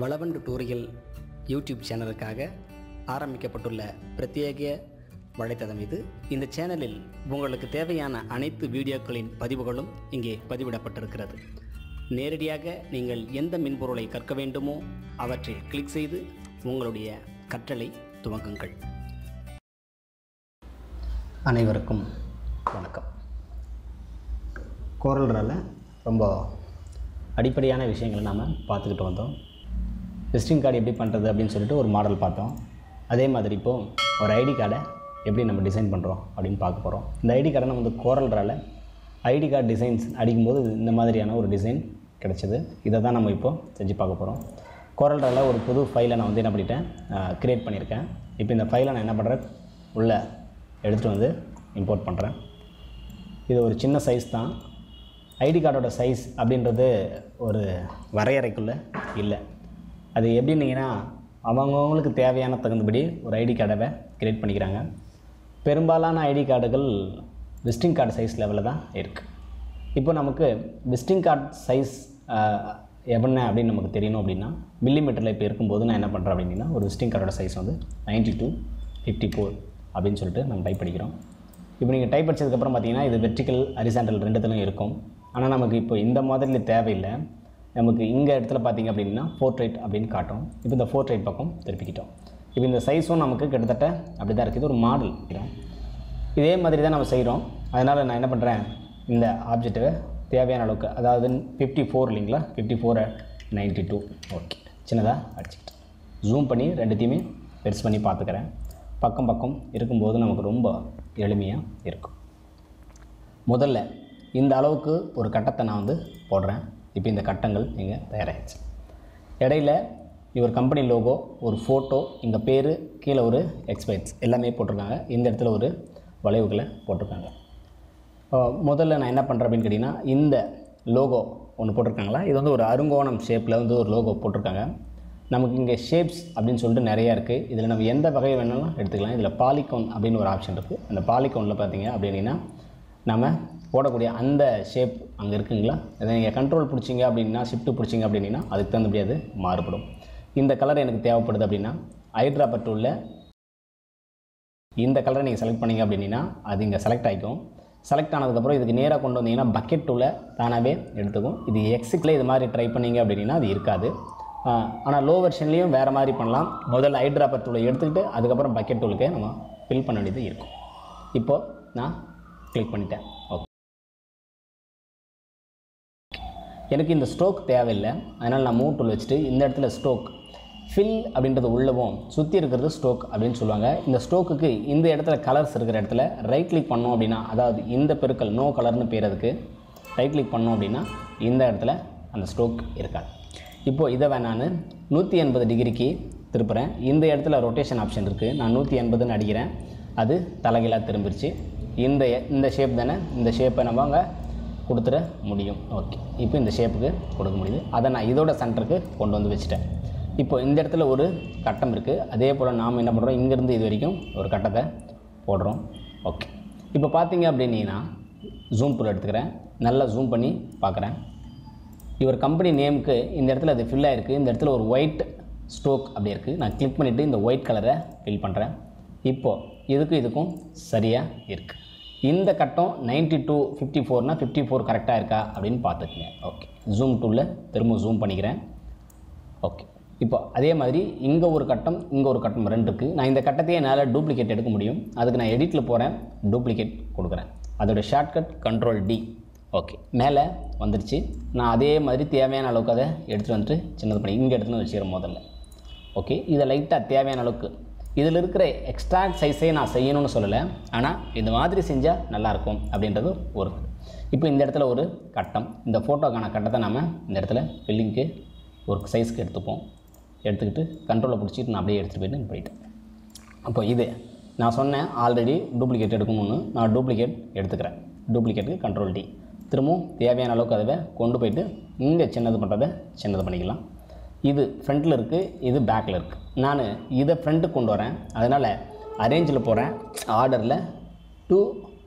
Valavan tutorial YouTube சேனலுக்காக ஆரம்பிக்கப்பட்டுள்ள பிரத்யேக வலைத்தளம் இது. இந்த சேனலில் உங்களுக்கு தேவையான அனைத்து வீடியோக்களின் பதிவுகளும் இங்கே பதிவிடப்பட்டிருக்கிறது. நேரடியாக நீங்கள் எந்த மென்பொருளை கற்க வேண்டுமோ அவற்றில் கிளிக் செய்து உங்களுடைய கற்றலை துவங்குங்கள். அனைவருக்கும் வணக்கம். கோரல் டிராவில் ரொம்ப அடிப்படையான விஷயங்களை நாம் பார்த்துக்கிட்டு வந்தோம். விசிட்டிங் கார்டு எப்படி பண்ணுறது அப்படின்னு சொல்லிட்டு ஒரு மாடல் பார்த்தோம். அதே மாதிரி இப்போது ஒரு ஐடி கார்டை எப்படி நம்ம டிசைன் பண்ணுறோம் அப்படின்னு பார்க்க போகிறோம். இந்த ஐடி கார்டை நம்ம வந்து கோரல் டிராவில் ஐடி கார்டு டிசைன்ஸ் அடிக்கும்போது இந்த மாதிரியான ஒரு டிசைன் கிடச்சிது. இதை தான் நம்ம இப்போது செஞ்சு பார்க்க போகிறோம். கோரல் டிராவில் ஒரு புது ஃபைலை நான் வந்து என்ன பண்ணிட்டேன், க்ரியேட் பண்ணியிருக்கேன். இப்போ இந்த ஃபைலை நான் என்ன பண்ணுறேன், உள்ளே எடுத்துகிட்டு வந்து இம்போர்ட் பண்ணுறேன். இது ஒரு சின்ன சைஸ் தான். ஐடி கார்டோட சைஸ் அப்படின்றது ஒரு வரையறைக்குள்ளே இல்லை. அது எப்படின்னீங்கன்னா அவங்கவுங்களுக்கு தேவையான தகுந்தபடி ஒரு ஐடி கார்டை க்ரியேட் பண்ணிக்கிறாங்க. பெரும்பாலான ஐடி கார்டுகள் விசிட்டிங் கார்டு சைஸ் லெவலில் தான் இருக்குது. இப்போ நமக்கு விசிட்டிங் கார்டு சைஸ் என்ன அப்படின்னு நமக்கு தெரியணும் அப்படின்னா மில்லிமீட்டரில் இப்போ இருக்கும்போது நான் என்ன பண்ணுறேன் அப்படின்னா ஒரு விசிட்டிங் கார்டோட சைஸ் வந்து 92 54 அப்படின்னு சொல்லிட்டு நம்ம டைப் பண்ணிக்கிறோம். இப்போ நீங்கள் டைப் அடிச்சதுக்கப்புறம் பார்த்தீங்கன்னா இது வெர்டிக்கல் ஹரிசாண்டல் ரெண்டுத்திலும் இருக்கும். ஆனால் நமக்கு இப்போ இந்த மாதிரி தேவையில்லை. நமக்கு இங்கே இடத்துல பார்த்திங்க அப்படின்னா போர்ட்ரைட் அப்படின்னு காட்டும். இப்போ இந்த போர்ட்ரைட் பக்கம் திருப்பிக்கிட்டோம். இப்போ இந்த சைஸும் நமக்கு கிட்டத்தட்ட அப்படி தான் இருக்குது. ஒரு மாடல் இதே மாதிரி தான் நம்ம செய்கிறோம். அதனால் நான் என்ன பண்ணுறேன், இந்த ஆப்ஜெக்ட்டை தேவையான அளவுக்கு, அதாவது 54 இல்லைங்களா, 54 92 ஓகே சின்னதாக அடிச்சுக்கிட்டேன். ஜூம் பண்ணி ரெண்டுத்தையுமே பெருசு பண்ணி பார்த்துக்கிறேன். பக்கம் பக்கம் இருக்கும்போது நமக்கு ரொம்ப எளிமையாக இருக்கும். முதல்ல இந்த அளவுக்கு ஒரு கட்டத்தை நான் வந்து போடுறேன். இப்போ இந்த கட்டங்கள் இங்கே தயாராகிடுச்சு. இடையில் இவர் கம்பெனி லோகோ, ஒரு ஃபோட்டோ, இங்கே பேர், கீழே ஒரு எக்ஸ்பைட்ஸ் எல்லாமே போட்டிருக்காங்க. இந்த இடத்துல ஒரு வளைவுகளை போட்டிருக்காங்க. முதல்ல நான் என்ன பண்ணுறேன் அப்படின்னு கேட்டிங்கன்னா, இந்த லோகோ ஒன்று போட்டிருக்காங்களா, இது வந்து ஒரு அருங்கோணம் ஷேப்பில் வந்து ஒரு லோகோ போட்டிருக்காங்க. நமக்கு இங்கே ஷேப்ஸ் அப்படின்னு சொல்லிட்டு நிறையா இருக்குது. இதில் நம்ம எந்த வகையை வேணாலும் எடுத்துக்கலாம். இதில் பாலிகோன் அப்படின்னு ஒரு ஆப்ஷன் இருக்குது. அந்த பாலிகோனில் பார்த்தீங்க அப்படின்னா நம்ம போடக்கூடிய அந்த ஷேப் அங்கே இருக்குங்களா, அதை நீங்கள் கண்ட்ரோல் பிடிச்சிங்க அப்படின்னா, ஷிஃப்ட்டு பிடிச்சிங்க அப்படின்னா அதுக்கு தகுந்தபடி அது மாறுபடும். இந்த கலர் எனக்கு தேவைப்படுது அப்படின்னா ஐட்ராப்பர் டூலில் இந்த கலரை நீங்கள் செலக்ட் பண்ணிங்க அப்படின்னா அது இங்கே செலக்ட் ஆகிக்கும். செலக்ட் ஆனதுக்கப்புறம் இதுக்கு நேராக கொண்டு வந்தீங்கன்னா பக்கெட் டூலில் தானாகவே எடுத்துக்கும். இது எக்ஸிக்கில் இது மாதிரி ட்ரை பண்ணிங்க அப்படின்னா அது இருக்காது. ஆனால் லோ வெர்ஷன்லேயும் வேறு மாதிரி பண்ணலாம். முதல்ல ஐட்ராப்பர் டூலை எடுத்துக்கிட்டு அதுக்கப்புறம் பக்கெட் டூலுக்கு நம்ம ஃபில் பண்ண வேண்டியது இருக்கும். இப்போது நான் கிளிக் பண்ணிட்டேன். ஓகே, எனக்கு இந்த ஸ்ட்ரோக் தேவையில்லை. அதனால் நான் மூவ் டூல் வச்சுட்டு இந்த இடத்துல ஸ்ட்ரோக் ஃபில் அப்படின்றது உள்ளவும் சுற்றி இருக்கிறது ஸ்ட்ரோக் அப்படின்னு சொல்லுவாங்க. இந்த ஸ்ட்ரோக்குக்கு இந்த இடத்துல கலர்ஸ் இருக்கிற இடத்துல ரைட் கிளிக் பண்ணோம் அப்படின்னா, அதாவது இந்த பெருக்கல் நோ கலர்னு பேர் அதுக்கு ரைட் கிளிக் பண்ணோம் அப்படின்னா இந்த இடத்துல அந்த ஸ்ட்ரோக் இருக்காது. இப்போது இதை நான் 180 டிகிரிக்கு திருப்புறேன். இந்த இடத்துல ரொட்டேஷன் ஆப்ஷன் இருக்குது. நான் 180ன்னு அடிக்கிறேன். அது தலைகீழாக திரும்பிடுச்சு. இந்த ஷேப் தானே, இந்த ஷேப்பை நம்ம அங்கே கொடுத்துட முடியும். ஓகே, இப்போ இந்த ஷேப்புக்கு கொடுக்க முடியுது. அதை நான் இதோட சென்டருக்கு கொண்டு வந்து வச்சுட்டேன். இப்போ இந்த இடத்துல ஒரு கட்டம் இருக்குது. அதே போல் நாம் என்ன பண்ணுறோம், இங்கேருந்து இது வரைக்கும் ஒரு கட்டத்தை போடுறோம். ஓகே, இப்போ பார்த்தீங்க அப்படின்னா ஜூம் டூல் எடுத்துக்கிறேன். நல்லா ஜூம் பண்ணி பார்க்குறேன். இவர் கம்பெனி நேமுக்கு இந்த இடத்துல அது ஃபில் ஆகிருக்கு. இந்த இடத்துல ஒரு ஒயிட் ஸ்ட்ரோக் அப்படி இருக்குது. நான் கிளிக் பண்ணிவிட்டு இந்த ஒயிட் கலரை ஃபில் பண்ணுறேன். இப்போது இதுக்கும் சரியாக இருக்குது. இந்த கட்டம் 92 54னா 54 கரெக்டாக இருக்கா அப்படின்னு பார்த்துக்குங்க. ஓகே, ஜூம் டூலில் திரும்ப ஜூம் பண்ணிக்கிறேன். ஓகே, இப்போ அதே மாதிரி இங்கே ஒரு கட்டம், இங்கே ஒரு கட்டம், ரெண்டு இருக்குது. நான் இந்த கட்டத்தையே என்னால் டூப்ளிகேட் எடுக்க முடியும். அதுக்கு நான் எடிட்டில் போகிறேன், டூப்ளிகேட் கொடுக்குறேன். அதோடய ஷார்ட்கட் கண்ட்ரோல் D. ஓகே, மேலே வந்துடுச்சு. நான் அதே மாதிரி தேவையான அளவுக்கு அதை எடுத்துகிட்டு வந்துட்டு சின்னது பண்ணி இங்கே எடுத்துகிட்டு வச்சுக்கிறேன் முதல்ல. ஓகே, இதை லைட்டாக தேவையான அளவுக்கு இதில் இருக்கிற எக்ஸ்ட்ரா சைஸே நான் செய்யணும்னு சொல்லலை, ஆனால் இந்த மாதிரி செஞ்சால் நல்லாயிருக்கும் அப்படின்றது ஒரு. இப்போ இந்த இடத்துல ஒரு கட்டம், இந்த ஃபோட்டோக்கான கட்டத்தை நாம் இந்த இடத்துல ஃபில்லிங்க்கு ஒரு சைஸ்க்கு எடுத்துக்கிட்டு கண்ட்ரோலை பிடிச்சிட்டு நான் அப்படியே எடுத்துகிட்டு போயிட்டு போயிட்டேன். அப்போ இது நான் சொன்னேன் ஆல்ரெடி டூப்ளிகேட் எடுக்கணும்னு. நான் டூப்ளிகேட் எடுத்துக்கிறேன். டூப்ளிகேட்டுக்கு கண்ட்ரோல் D. திரும்பவும் தேவையான அளவுக்கு அதை கொண்டு போயிட்டு இங்கே சின்னது பண்ணுறதை சின்னது பண்ணிக்கலாம். இது ஃப்ரண்ட்டில் இருக்குது, இது பேக்கில் இருக்குது. நான் இதை ஃப்ரண்ட்டுக்கு கொண்டு வரேன். அதனால் அரேஞ்சில் போகிறேன். ஆர்டரில் டூ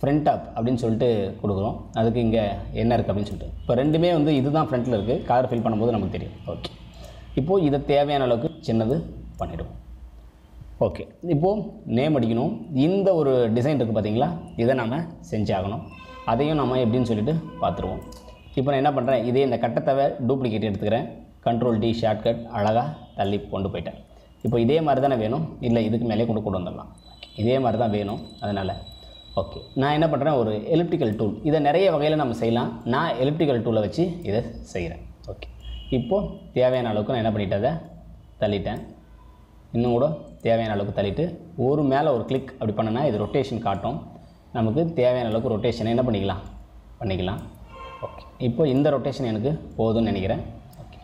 ஃப்ரண்ட் அப் அப்படின்னு சொல்லிட்டு கொடுக்குறோம். அதுக்கு இங்கே என்ன இருக்குது அப்படின்னு சொல்லிட்டு இப்போ ரெண்டுமே வந்து இது தான் ஃப்ரண்ட்டில் இருக்குது. கலர் ஃபில் பண்ணும்போது நமக்கு தெரியும். ஓகே, இப்போ இத தேவையான அளவுக்கு சின்னது பண்ணிடுவோம் ஓகே இப்போ நேம் அடிக்கணும் இந்த ஒரு டிசைன் இருக்கு பாத்தீங்களா இத நாம செஞ்சாகணும் அதையும் நாம எப்படின்னு சொல்லிட்டு பாத்துருவோம் இப்போ நான் என்ன பண்றேன் இதே இந்த கட்டத்தை டூப்ளிகேட் எடுத்துக்கிறேன் Ctrl D shortcut அழகா தள்ளி கொண்டு போய்ட்டேன் இப்போ இதே மாதிரி தான வேணும் இல்ல இதுக்கு மேலே கொண்டு வந்துடலாம் இதே மாதிரி தான் வேணும் அதனால ஓகே நான் என்ன பண்றேன் ஒரு எலிப்டிகல் டூல் இத நிறைய வகையில நாம செய்யலாம் நான் எலிப்டிகல் டூலை வச்சு இத செய்றேன் ஓகே இப்போ தேவையான அளவுக்கு நான் என்ன பண்ணிட்டத தள்ளிட்டேன் இன்னும் கூட தேவையான அளவுக்கு தள்ளிட்டு ஒரு மேல ஒரு கிளிக் அப்படி பண்ணனா இது ரொட்டேஷன் காட்டும் நமக்கு தேவையான அளவுக்கு ரொட்டேஷன் என்ன பண்ணிக்கலாம் ஓகே இப்போ இந்த ரொட்டேஷன் எனக்கு போதும்னு நினைக்கிறேன் ஓகே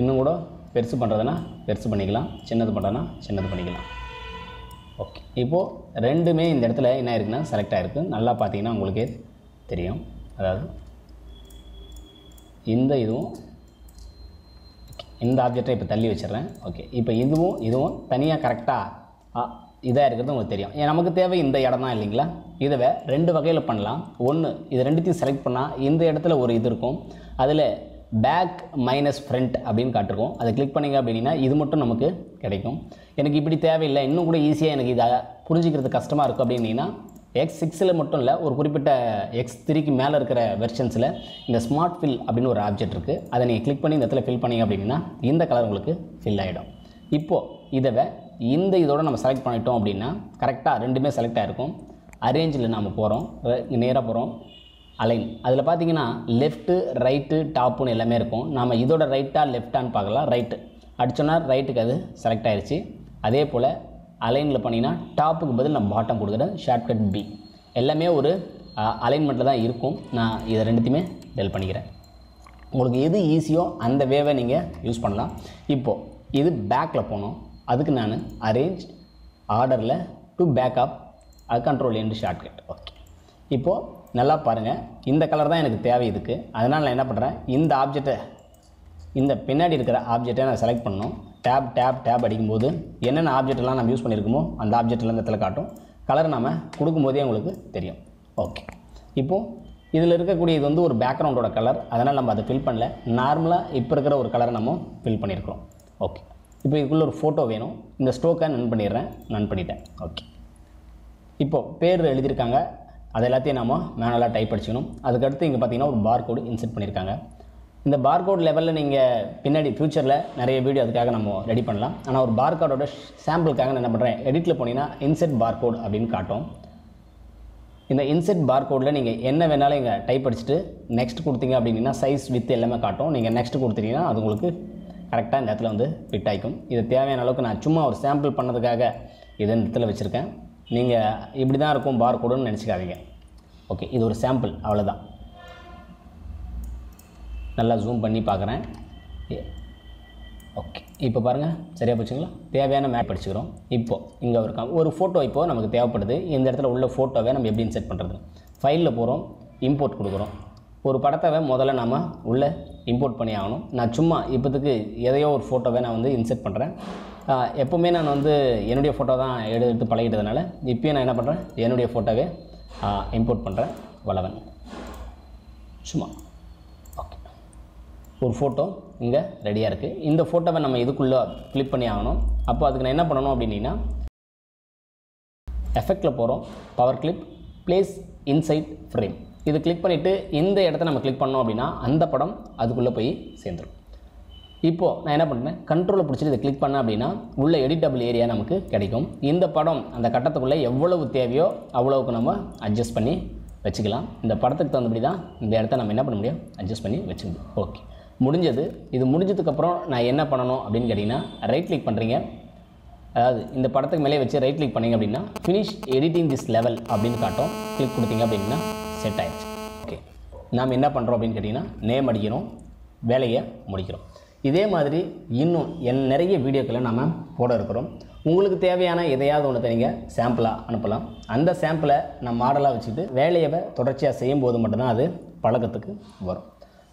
இன்னும் கூட பெருசு பண்றதுனா பெருசு பண்ணிக்கலாம் சின்னது பண்றதுனா சின்னது பண்ணிக்கலாம் ஓகே இப்போ ரெண்டுமே இந்த இடத்துல என்ன இருக்குன்னா செலக்ட் ஆயிருக்கு நல்லா பாத்தீங்கன்னா உங்களுக்கு தெரியும் அதாவது இந்த இதுவும் இந்த ஆப்ஜெக்ட்டை இப்ப தள்ளி வச்சிரறேன் ஓகே இப்போ இதுவும் தனியா கரெக்ட்டா இதா இருக்குறது உங்களுக்கு தெரியும் நமக்கு தேவை இந்த இடம் தான் இல்லீங்களா இதுவே ரெண்டு வகையில பண்ணலாம் ஒன்னு இது ரெண்டுத்தையும் செலக்ட் பண்ணா இந்த இடத்துல ஒரு இது இருக்கும் அதுல back minus front அப்படினு காட்டிருக்கும் அதை கிளிக் பண்ணீங்க அப்படினா இது மட்டும் நமக்கு கிடைக்கும் எனக்கு இப்படி தேவை இல்ல இன்னும் கூட ஈஸியா எனக்கு இத புரிஞ்சிக்கிறது கஷ்டமா இருக்கு அப்படினா x6 ல மட்டும் இல்ல ஒரு குறிப்பிட்ட x3 க்கு மேல இருக்கிற வெர்ஷன்ஸ்ல இந்த ஸ்மார்ட் fill அப்படின ஒரு ஆப்ஜெக்ட் இருக்கு அதை நீங்க கிளிக் பண்ணி இந்த இடத்துல fill பண்ணீங்க அப்படினா இந்த கலர் உங்களுக்கு fill ஆயிடும் இப்போ இதவே இந்த இதோட நம்ம செலக்ட் பண்ணிட்டோம் அப்படினா கரெக்ட்டா ரெண்டுமே செலக்ட் ஆயிருக்கும் அரேஞ்ச்ல நாம போறோம் நேரா போறோம் Align. அதுல பாத்தீங்கன்னா left, right, top னு எல்லாமே இருக்கும். நாம இதோட ரைட்டா லெஃப்டான்னு பார்க்கலாம். ரைட் அடிச்சோனா ரைட்க்கு அது செலக்ட் ஆயிருச்சு. அதே போல அலைன்ல பண்ணினா டாப்புக்கு பதிலா நான் பாட்டம் கொடுக்கிறேன். Shortcut B. எல்லாமே ஒரு அலைன்மென்ட்ல தான் இருக்கும். நான் இத ரெண்டுத்தையுமே டெல் பண்ணிக்கிறேன். உங்களுக்கு எது ஈஸியோ அந்த வேவை நீங்க யூஸ் பண்ணலாம். இப்போ இது பேக்ல போனும். அதுக்கு நான் அரேஞ்ச் ஆர்டர்ல to back up control end shortcut. Okay. இப்போ நல்லா பாருங்க இந்த கலர் தான் எனக்கு தேவை இதுக்கு அதனால நான் என்ன பண்றேன் இந்த ஆப்ஜெக்ட்டை இந்த பின்னாடி இருக்கிற ஆப்ஜெக்ட்டை நான் செலக்ட் பண்ணனும் டாப் டாப் டாப் அடிக்கும்போது என்னென்ன ஆப்ஜெக்ட்லாம் நாம யூஸ் பண்ணிருக்கோமோ அந்த ஆப்ஜெக்ட்ல இந்த இடத்துல காட்டும் கலர் நாம கொடுக்கும்போதே உங்களுக்கு தெரியும் ஓகே இப்போ இதுல இருக்கக்கூடிய இது வந்து ஒரு பேக்ரவுண்டோட கலர் அதனால நம்ம அதை fill பண்ணல நார்மலா இப்ப இருக்கிற ஒரு கலரை நாம fill பண்ணிருக்கோம் ஓகே இப்போ இதுக்குள்ள ஒரு போட்டோ வேணும் இந்த ஸ்ட்ரோக்க நான் பண்ணிறேன் நான் பண்ணிட்டேன் ஓகே இப்போ பேர் எழுதி இருக்காங்க அதெல்லாம் நாம மேனுவலா டைப் அடிச்சணும் அதுக்கு அடுத்து இங்க பாத்தீங்கன்னா ஒரு barcode இன்செர்ட் பண்ணிருக்காங்க இந்த barcode லெவல்ல நீங்க பின்னாடி ஃபியூச்சர்ல நிறைய வீடியோ அதுக்காக நம்ம ரெடி பண்ணலாம் ஆனா ஒரு barcodeோட சாம்பிளுக்காக நான் என்ன பண்றேன் எடிட்ல போனீனா இன்செர்ட் barcode அப்படினு காட்டும் இந்த இன்செர்ட் barcodeல நீங்க என்ன வேணாலும் இங்க டைப் அடிச்சிட்டு நெக்ஸ்ட் கொடுத்தீங்க அப்படினா சைஸ் வித் எல்லாமே காட்டும் நீங்க நெக்ஸ்ட் கொடுத்தீங்கன்னா அது உங்களுக்கு கரெக்ட்டா இந்த இடத்துல வந்து ஃபிட் ஆகும் இது தேவையான அளவுக்கு நான் சும்மா ஒரு சாம்பிள் பண்ணதுக்காக இத இந்த இடத்துல வச்சிருக்கேன் நீங்க இப்படி தான் இருக்கும் barcode னு நினைச்சுக்காதீங்க ஓகே இது ஒரு சாம்பிள் அவ்வளவுதான் நல்லா ஜூம் பண்ணி பார்க்கறேன் ஓகே இப்போ பாருங்க சரியா போச்சுங்களா தேவையான மேப் படிச்சுக்கிறோம் இப்போ இங்க ஒரு போட்டோ இப்போ நமக்கு தேவைப்படுது இந்த இடத்துல உள்ள போட்டோவை நம்ம எப்படி இன்செர்ட் பண்றது ஃபைல்ல போறோம் இம்போர்ட் கொடுக்கிறோம் ஒரு படத்தை முதல்ல நாம உள்ள இம்போர்ட் பண்ணி ஆகணும் நான் சும்மா இப்போதுக்கு எதையோ ஒரு போட்டோவை நான் வந்து இன்செர்ட் பண்றேன் எப்பவுமே நான் வந்து என்னோட போட்டோ தான் எடுத்து பழகிட்டதனால இப்போ நான் என்ன பண்றேன் என்னோட போட்டோவை இம்போர்ட் பண்றேன் வளவன் சும்மா ஓகே ஒரு போட்டோ இங்க ரெடியா இருக்கு இந்த போட்டோவை நம்ம இதுக்குள்ள கிளிக் பண்ணி ஆகணும் அப்போ அதுக்கு நான் என்ன பண்ணனும் அப்படினா எஃபெக்ட்ல போறோம் power clip place inside frame இது கிளிக் பண்ணிட்டு இந்த இடத்தை நம்ம கிளிக் பண்ணோம் அப்படினா அந்த படம் அதுக்குள்ள போய் சேந்துரும் இப்போ நான் என்ன பண்றேன் கண்ட்ரோல பிடிச்சிட்டு இத கிளிக் பண்ணா அப்படினா உள்ள எடிட்டபிள் ஏரியா நமக்கு கிடைக்கும் இந்த படம் அந்த கட்டத்துக்குள்ள எவ்வளவு தேவையோ அவ்வளவுக்கு நம்ம அட்ஜஸ்ட் பண்ணி வெச்சுக்கலாம் இந்த படத்துக்கு தகுந்தபடி தான் இந்த இடத்தை நம்ம என்ன பண்ண முடியும் அட்ஜஸ்ட் பண்ணி வெச்சுக்கலாம் ஓகே முடிஞ்சது இது முடிஞ்சதுக்கு அப்புறம் நான் என்ன பண்ணனும் அப்படினு கேட்டினா ரைட் கிளிக் பண்றீங்க அதாவது இந்த படத்துக்கு மேலே வெச்சு ரைட் கிளிக் பண்ணீங்க அப்படினா finish editing this level அப்படினு காட்டும் கிளிக் கொடுத்தீங்க அப்படினா செட் ஆயிடுச்சு ஓகே நாம என்ன பண்றோம் அப்படினு கேட்டினா நேம் அடிக்கிறோம் வேலையை முடிக்கிறோம் இதே மாதிரி இன்னும் நிறைய வீடியோக்களை நாம போட இருக்கோம் உங்களுக்கு தேவையான எதையாவது ஒண்ணு நீங்க சாம்பிளா அனுப்பலாம் அந்த சாம்பிளை நான் மாடலா வச்சிட்டு வேலையை தொடர்ச்சியா செய்யும்போது மட்டும் தான் அது பழக்கத்துக்கு வரும்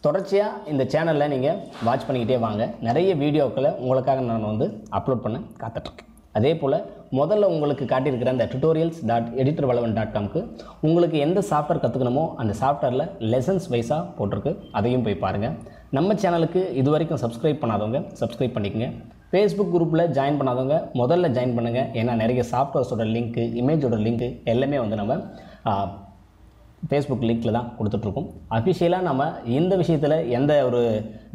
தொடர்ச்சியா இந்த சேனல்ல நீங்க வாட்ச் பண்ணிக்கிட்டே வாங்க நிறைய வீடியோக்களை உங்களுக்காக நான் வந்து அப்லோட் பண்ண காத்துட்டு இருக்கேன் அதே போல் முதல்ல உங்களுக்கு காட்டியிருக்கிற அந்த tutorials.editorrelevant.com க்கு உங்களுக்கு எந்த சாஃப்ட்வேர் கற்றுக்கணுமோ அந்த சாஃப்ட்வேரில் லெசன்ஸ் வைஸாக போட்டிருக்கு, அதையும் போய் பாருங்கள். நம்ம சேனலுக்கு இது வரைக்கும் சப்ஸ்கிரைப் பண்ணாதவங்க சப்ஸ்கிரைப் பண்ணிக்கோங்க. ஃபேஸ்புக் குரூப்பில் ஜாயின் பண்ணாதவங்க முதல்ல ஜாயின் பண்ணுங்கள். ஏன்னா நிறைய சாஃப்ட்வேர்ஸோட லிங்க்கு, இமேஜோட லிங்க்கு எல்லாமே வந்து நம்ம ஃபேஸ்புக் லிங்கில் தான் கொடுத்துட்ருக்கோம். அஃபிஷியலாக நம்ம இந்த விஷயத்தில் எந்த ஒரு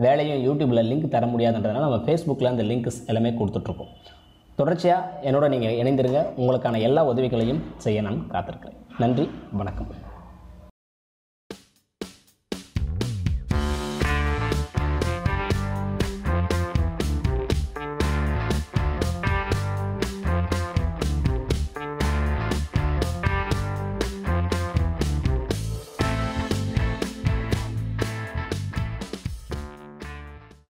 வேலையும் யூடியூப்பில் லிங்க் தர முடியாதுன்றதுனால நம்ம ஃபேஸ்புக்கில் அந்த லிங்க்ஸ் எல்லாமே கொடுத்துட்ருக்கோம். தொடர்ச்சியாக என்னோட நீங்கள் இணைந்திருங்க. உங்களுக்கான எல்லா உதவிகளையும் செய்ய நான் காத்திருக்கிறேன். நன்றி, வணக்கம்.